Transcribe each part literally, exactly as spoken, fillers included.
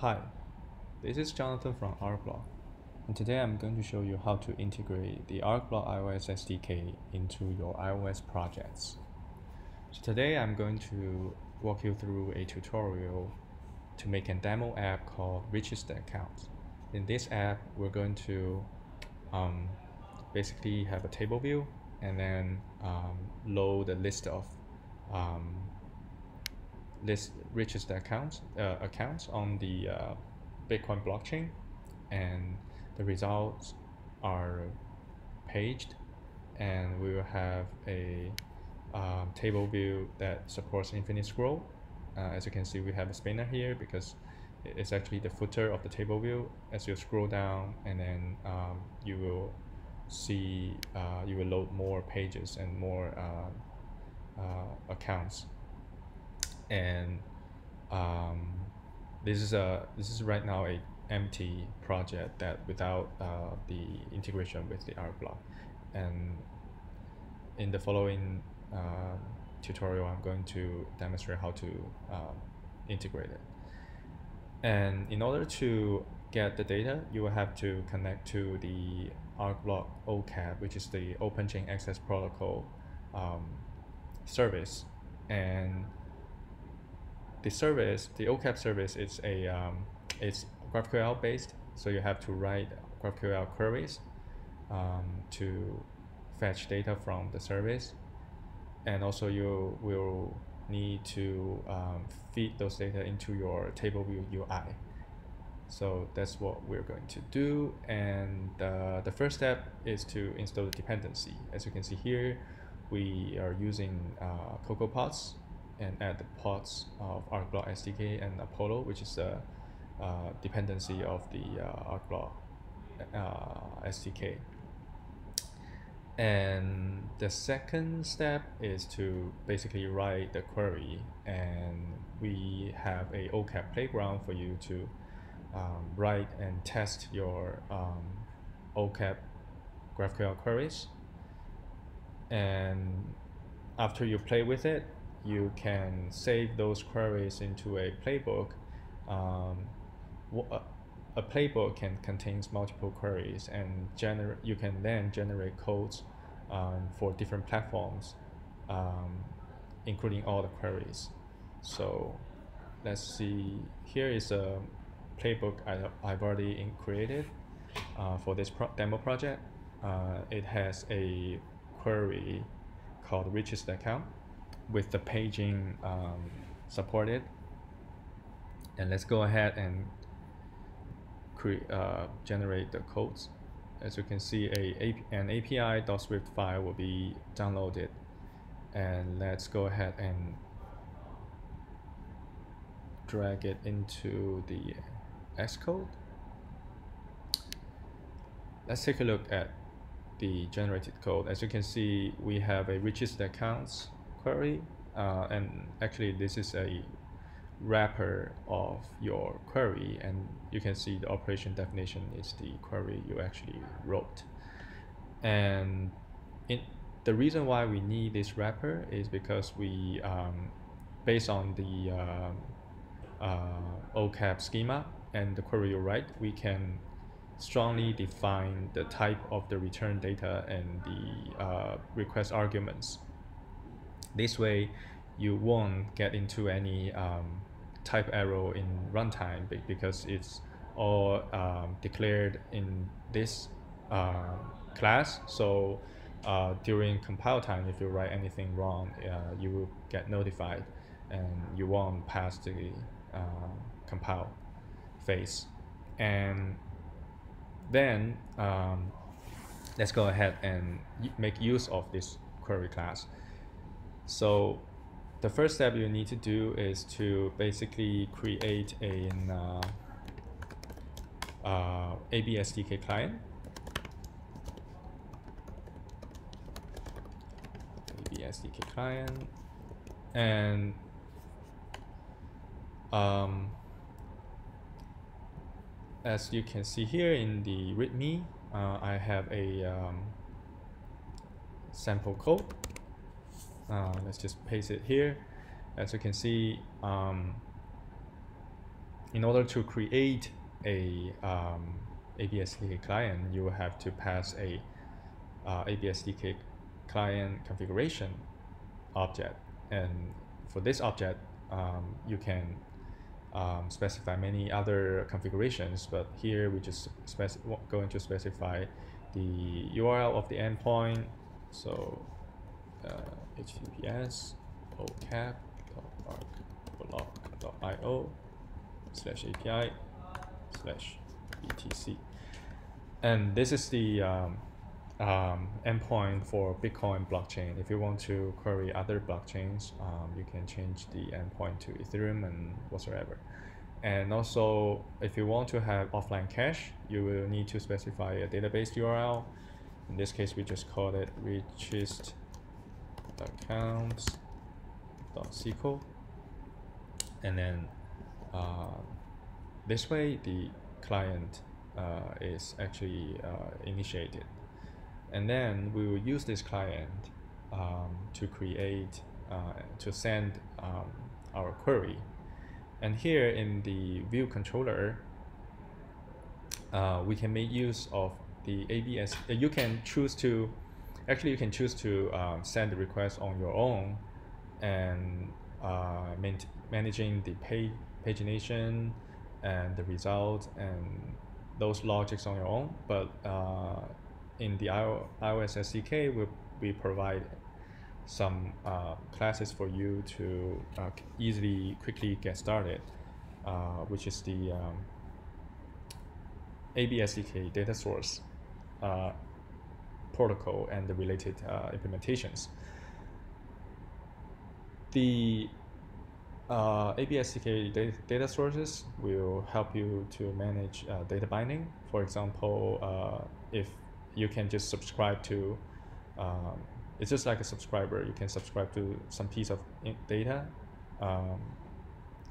Hi, this is Jonathan from ArcBlock, and today I'm going to show you how to integrate the ArcBlock iOS S D K into your iOS projects. So today I'm going to walk you through a tutorial to make a demo app called Richest Accounts. In this app, we're going to um, basically have a table view and then um, load a list of um, list richest accounts uh, accounts on the uh, Bitcoin blockchain, and the results are paged, and we will have a uh, table view that supports infinite scroll. Uh, as you can see, we have a spinner here because it's actually the footer of the table view. As you scroll down, and then um, you will see uh, you will load more pages and more uh, uh, accounts. And um, this is a this is right now a empty project that without uh, the integration with the ArcBlock. And in the following uh, tutorial, I'm going to demonstrate how to uh, integrate it. And in order to get the data, you will have to connect to the ArcBlock O CAP, which is the Open Chain Access Protocol um, service, and the service, the O CAP service, is a um, it's GraphQL based, so you have to write GraphQL queries um, to fetch data from the service, and also you will need to um, feed those data into your table view U I. So that's what we're going to do, and uh, the first step is to install the dependency. As you can see here, we are using uh, CocoaPods, and add the pods of ArcBlock S D K and Apollo, which is a uh, dependency of the uh, ArcBlock uh, S D K. And the second step is to basically write the query, and we have a O CAP playground for you to um, write and test your um, O CAP GraphQL queries. And after you play with it, you can save those queries into a playbook. Um, a playbook can contains multiple queries, and generate. You can then generate codes um, for different platforms, um, including all the queries. So, let's see. Here is a playbook I, I've already in created uh, for this pro demo project. Uh, it has a query called Richest Account, with the paging um, supported. And let's go ahead and create, uh, generate the codes. As you can see, a, an A P I dot swift file will be downloaded. And let's go ahead and drag it into the Xcode. Let's take a look at the generated code. As you can see, we have a richest accounts query, uh, and actually this is a wrapper of your query, and you can see the operation definition is the query you actually wrote. And in, the reason why we need this wrapper is because we, um, based on the uh, uh, O CAP schema and the query you write, we can strongly define the type of the return data and the uh, request arguments. This way, you won't get into any um, type error in runtime because it's all um, declared in this uh, class. So uh, during compile time, if you write anything wrong, uh, you will get notified and you won't pass the uh, compile phase. And then um, let's go ahead and make use of this query class. So the first step you need to do is to basically create an uh, uh, A B S D K client. A B S D K client. And um, as you can see here in the README, uh, I have a um, sample code. Uh, let's just paste it here. As you can see, um, in order to create a um, A B S D K client, you will have to pass a uh, A B S D K client configuration object, and for this object, um, you can um, specify many other configurations. But here we just spec going to specify the U R L of the endpoint. So uh, H T T P S O C A P dot arc block dot i o slash A P I slash E T C, and this is the um, um, endpoint for Bitcoin blockchain. If you want to query other blockchains, um, you can change the endpoint to Ethereum and whatsoever. And also, if you want to have offline cache, you will need to specify a database U R L. In this case, we just call it Richest Accounts dot S Q L, and then uh, this way the client uh, is actually uh, initiated, and then we will use this client um, to create uh, to send um, our query. And here in the view controller, uh, we can make use of the A B S. You can choose to actually you can choose to um, send the request on your own, and uh, managing the page pagination and the result and those logics on your own. But uh, in the iOS S D K, we, we provide some uh, classes for you to uh, easily, quickly get started, uh, which is the um, A B S D K data source uh, protocol and the related uh, implementations. The uh, A B S D K data, data sources will help you to manage uh, data binding. For example, uh, if you can just subscribe to, um, it's just like a subscriber. You can subscribe to some piece of data um,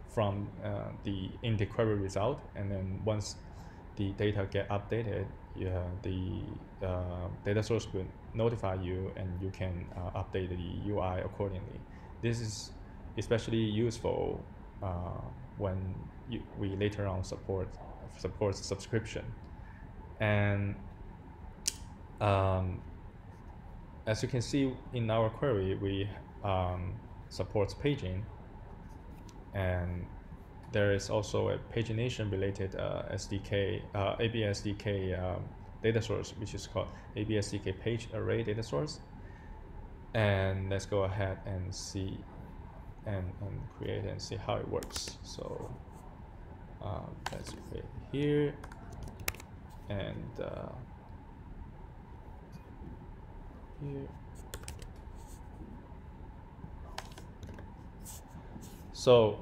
from uh, the in the query result, and then once the data get updated, yeah, the uh, data source will notify you, and you can uh, update the U I accordingly. This is especially useful uh, when you, we later on support support subscription. And um, as you can see in our query, we um, support paging, and there is also a pagination related uh, S D K, uh, A B S D K um, data source, which is called A B S D K page array data source. And let's go ahead and see and, and create and see how it works. So uh, let's create here, and uh, here. So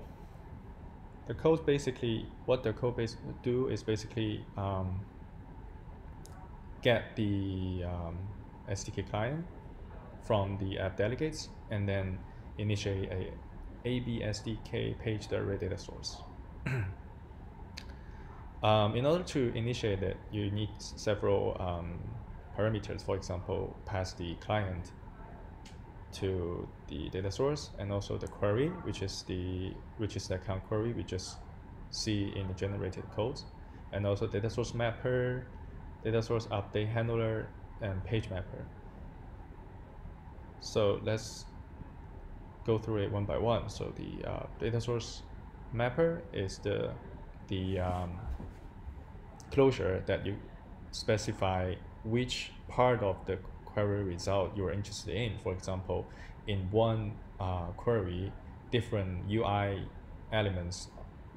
the code basically, what the code base do is basically um, get the um, S D K client from the app delegates, and then initiate a A B S D K page array data source. um, in order to initiate it, you need several um, parameters. For example, pass the client to the data source, and also the query, which is the which is the account query we just see in the generated codes, and also data source mapper, data source update handler, and page mapper. So let's go through it one by one. So the uh, data source mapper is the the um, closure that you specify which part of the query result you are interested in. For example, in one uh, query, different U I elements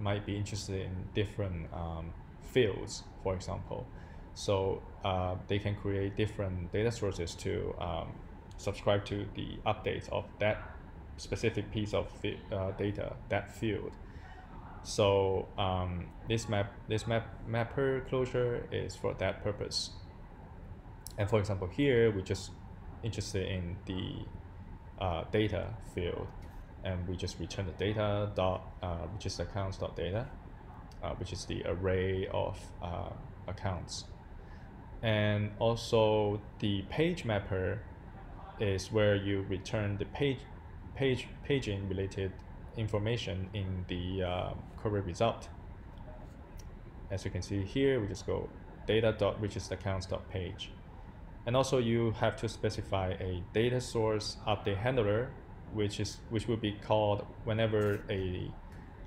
might be interested in different um, fields, for example. So uh, they can create different data sources to um, subscribe to the updates of that specific piece of uh, data, that field. So um, this map, this map mapper closure is for that purpose. And for example, here we're just interested in the uh, data field, and we just return the data dot uh, which is accounts dot data, uh, which is the array of uh, accounts. And also the page mapper is where you return the page page paging related information in the uh, query result. As you can see here, we just go data dot richest accounts dot page. And also you have to specify a data source update handler, which is which will be called whenever a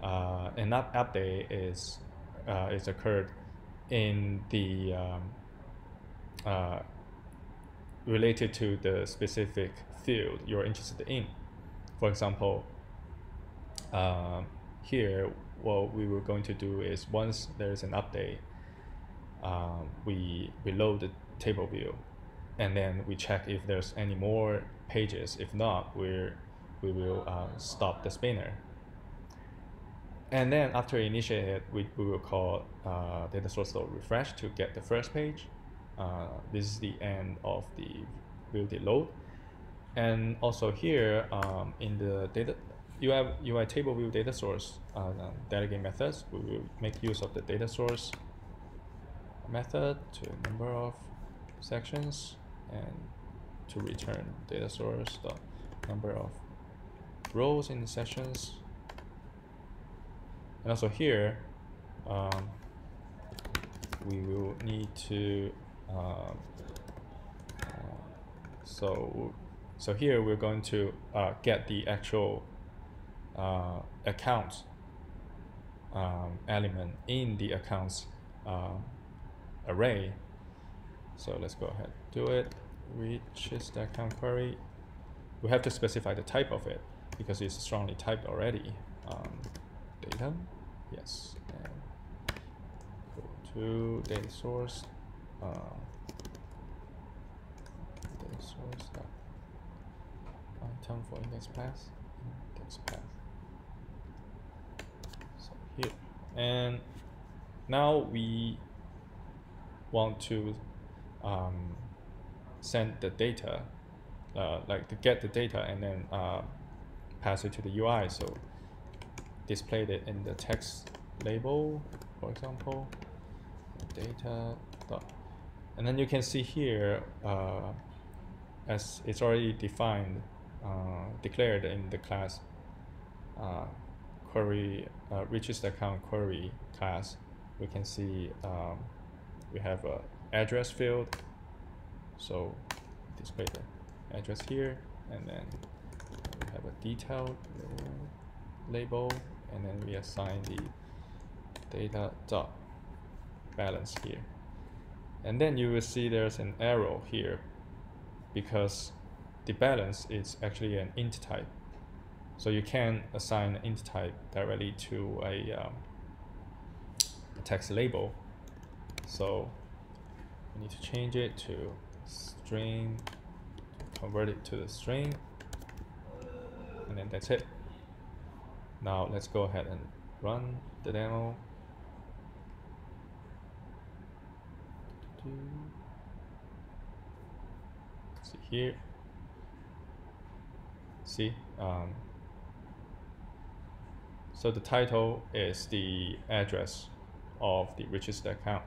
uh, an app update is uh, is occurred in the um, uh, related to the specific field you're interested in. For example, uh, here what we were going to do is once there is an update, um, we reload the table view. And then we check if there's any more pages. If not, we're, we will uh, stop the spinner. And then after initiated, we, we will call uh, data source refresh to get the first page. Uh, this is the end of the build load. And also here um, in the data U I, U I table view data source uh, delegate methods, we will make use of the data source method to a number of sections. And to return data source dot number of rows in the sessions. And also here um, we will need to um, uh, so so here we're going to uh, get the actual uh, account um, element in the accounts uh, array. So let's go ahead and do it. Richest account query. We have to specify the type of it because it's strongly typed already. Um, data, yes. And go to data source. Uh, data source. Item for index path. Index path. So here. And now we want to um, send the data, uh, like to get the data and then uh, pass it to the U I. So display it in the text label, for example, data. And then you can see here, uh, as it's already defined, uh, declared in the class uh, query, uh, richest account query class, we can see um, we have a address field. So display the address here, and then we have a detailed label, and then we assign the data dot balance here. And then you will see there's an arrow here because the balance is actually an int type. So you can assign an int type directly to a, um, a text label. So we need to change it to string, convert it to the string, and then that's it. Now let's go ahead and run the demo. See here. See, um, so the title is the address of the richest account,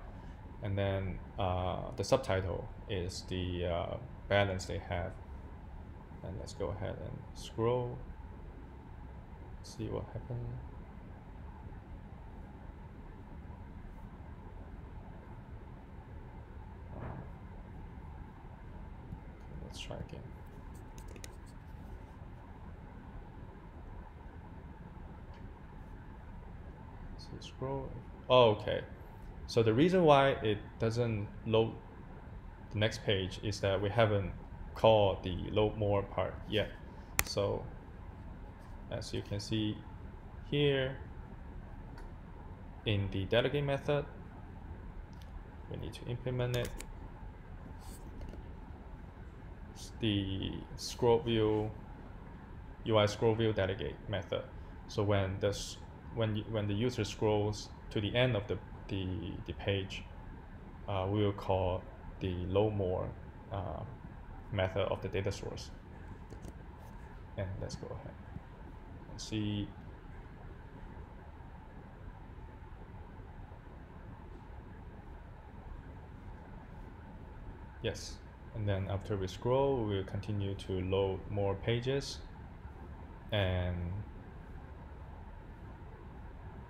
and then uh, the subtitle is the uh, balance they have. And let's go ahead and scroll, see what happened. Okay, let's try again. So scroll. Oh, okay. So the reason why it doesn't load the next page is that we haven't called the load more part yet. So as you can see here in the delegate method, we need to implement it. The scroll view U I scroll view delegate method. So when the when when the user scrolls to the end of the The, the page, uh, we will call the load more uh, method of the data source. And let's go ahead and see. Yes, and then after we scroll, we will continue to load more pages. And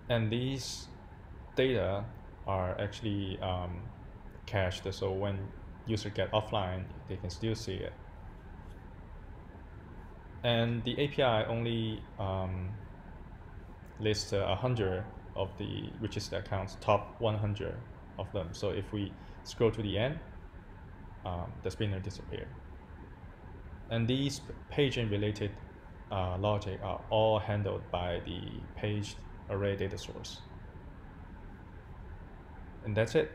and these data are actually um, cached, so when user get offline, they can still see it. And the A P I only um, lists a uh, hundred of the richest accounts, top one hundred of them. So if we scroll to the end, um, the spinner disappeared. And these paging related uh, logic are all handled by the page array data source. And that's it.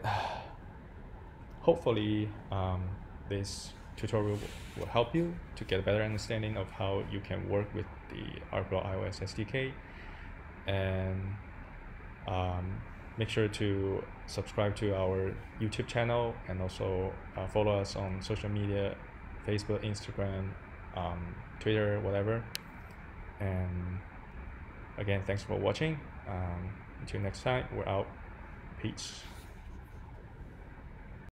Hopefully, um, this tutorial will help you to get a better understanding of how you can work with the ArcBlock iOS S D K. And um, make sure to subscribe to our YouTube channel, and also uh, follow us on social media, Facebook, Instagram, um, Twitter, whatever. And again, thanks for watching. Um, until next time, we're out. Peace.